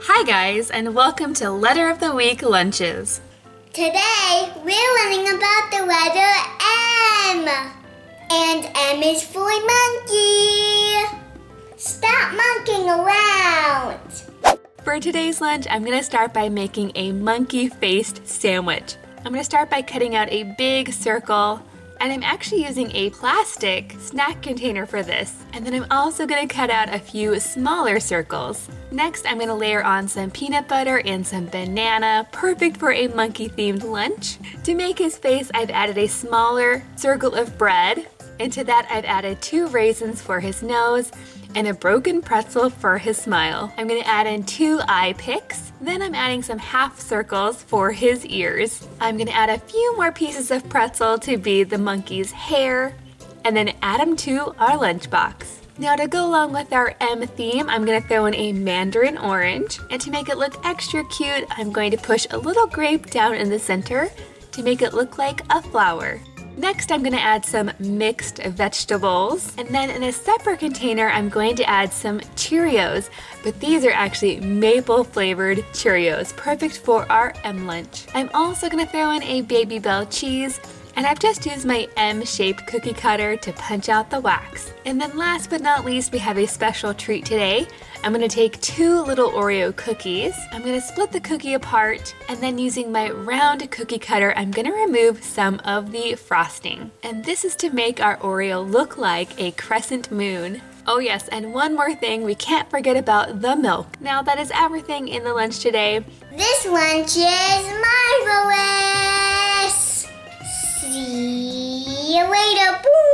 Hi guys, and welcome to Letter of the Week Lunches. Today, we're learning about the letter M. And M is for monkey. Stop monkeying around. For today's lunch, I'm going to start by making a monkey-faced sandwich. I'm going to start by cutting out a big circle, and I'm actually using a plastic snack container for this. And then I'm also going to cut out a few smaller circles. Next, I'm going to layer on some peanut butter and some banana, perfect for a monkey-themed lunch. To make his face, I've added a smaller circle of bread, and to that I've added 2 raisins for his nose, and a broken pretzel for his smile. I'm going to add in 2 eye picks. Then I'm adding some half circles for his ears. I'm going to add a few more pieces of pretzel to be the monkey's hair, and then add them to our lunchbox. Now, to go along with our M theme, I'm going to throw in a mandarin orange. And to make it look extra cute, I'm going to push a little grape down in the center to make it look like a flower. Next, I'm going to add some mixed vegetables, and then in a separate container I'm going to add some Cheerios, but these are actually maple flavored Cheerios, perfect for our M lunch. I'm also going to throw in a Baby Bell cheese, and I've just used my M-shaped cookie cutter to punch out the wax. And then last but not least, we have a special treat today. I'm going to take 2 little Oreo cookies. I'm going to split the cookie apart, and then using my round cookie cutter, I'm going to remove some of the frosting. And this is to make our Oreo look like a crescent moon. Oh yes, and one more thing, we can't forget about the milk. Now that is everything in the lunch today. This lunch is marvelous! See you later, boom!